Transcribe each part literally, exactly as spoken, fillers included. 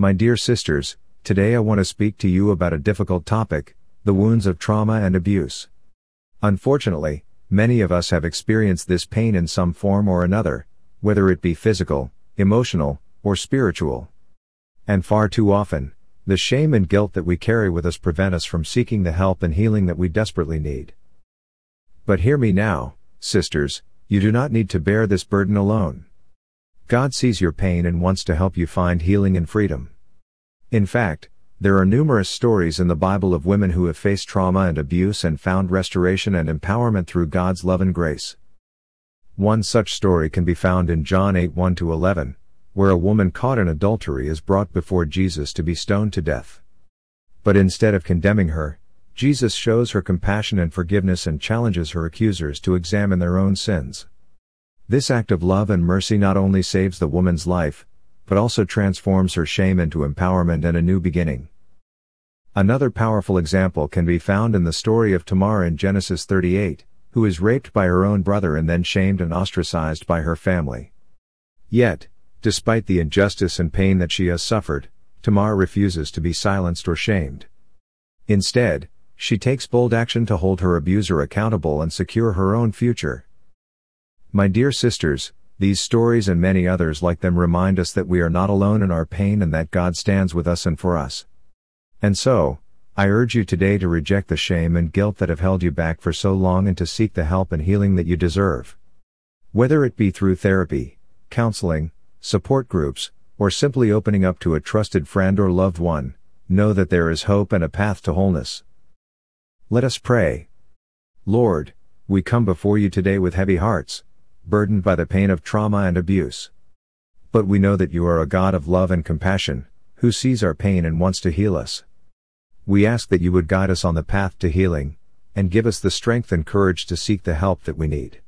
My dear sisters, today I want to speak to you about a difficult topic, the wounds of trauma and abuse. Unfortunately, many of us have experienced this pain in some form or another, whether it be physical, emotional, or spiritual. And far too often, the shame and guilt that we carry with us prevent us from seeking the help and healing that we desperately need. But hear me now, sisters, you do not need to bear this burden alone. God sees your pain and wants to help you find healing and freedom. In fact, there are numerous stories in the Bible of women who have faced trauma and abuse and found restoration and empowerment through God's love and grace. One such story can be found in John eight one to eleven, where a woman caught in adultery is brought before Jesus to be stoned to death. But instead of condemning her, Jesus shows her compassion and forgiveness and challenges her accusers to examine their own sins. This act of love and mercy not only saves the woman's life, but also transforms her shame into empowerment and a new beginning. Another powerful example can be found in the story of Tamar in Genesis thirty-eight, who is raped by her own brother and then shamed and ostracized by her family. Yet, despite the injustice and pain that she has suffered, Tamar refuses to be silenced or shamed. Instead, she takes bold action to hold her abuser accountable and secure her own future. My dear sisters, these stories and many others like them remind us that we are not alone in our pain and that God stands with us and for us. And so, I urge you today to reject the shame and guilt that have held you back for so long and to seek the help and healing that you deserve. Whether it be through therapy, counseling, support groups, or simply opening up to a trusted friend or loved one, know that there is hope and a path to wholeness. Let us pray. Lord, we come before you today with heavy hearts, burdened by the pain of trauma and abuse. But we know that you are a God of love and compassion, who sees our pain and wants to heal us. We ask that you would guide us on the path to healing, and give us the strength and courage to seek the help that we need.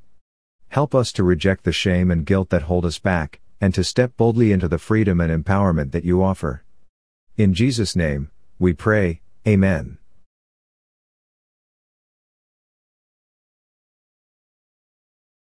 Help us to reject the shame and guilt that hold us back, and to step boldly into the freedom and empowerment that you offer. In Jesus' name, we pray, Amen.